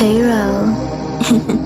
payroll.